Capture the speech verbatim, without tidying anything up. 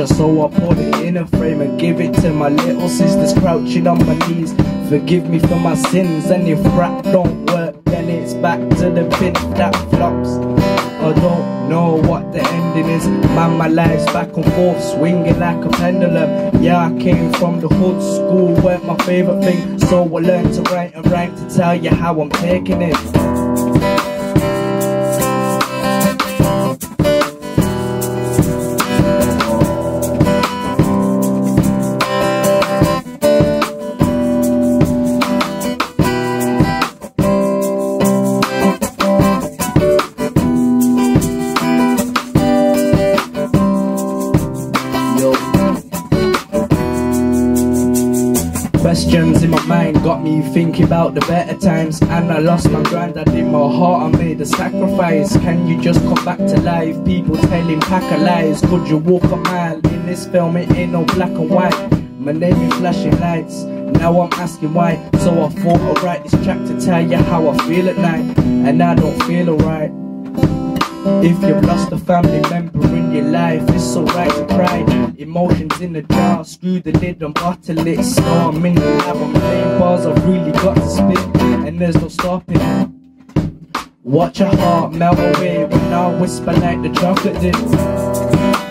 So I put it in a frame and give it to my little sisters crouching on my knees. Forgive me for my sins, and if rap don't work, then it's back to the bit that flops. I don't know what the ending is, man, my life's back and forth, swinging like a pendulum. Yeah, I came from the hood, school weren't my favourite thing, so I learned to write and rhyme to tell you how I'm taking it. Got me thinking about the better times, and I lost my granddad in my heart. I made a sacrifice. Can you just come back to life? People telling pack of lies. Could you walk a mile? In this film it ain't no black and white. My name is flashing lights, now I'm asking why. So I thought I'd write this track to tell you how I feel at night. And I don't feel alright. If you've lost a family member in your life, it's alright to cry. Emotions in the jar, screw the lid and bottle it. So I'm in the lab, I'm playing bars, I've really got to spit, and there's no stopping. Watch your heart melt away when I whisper like the chocolate did.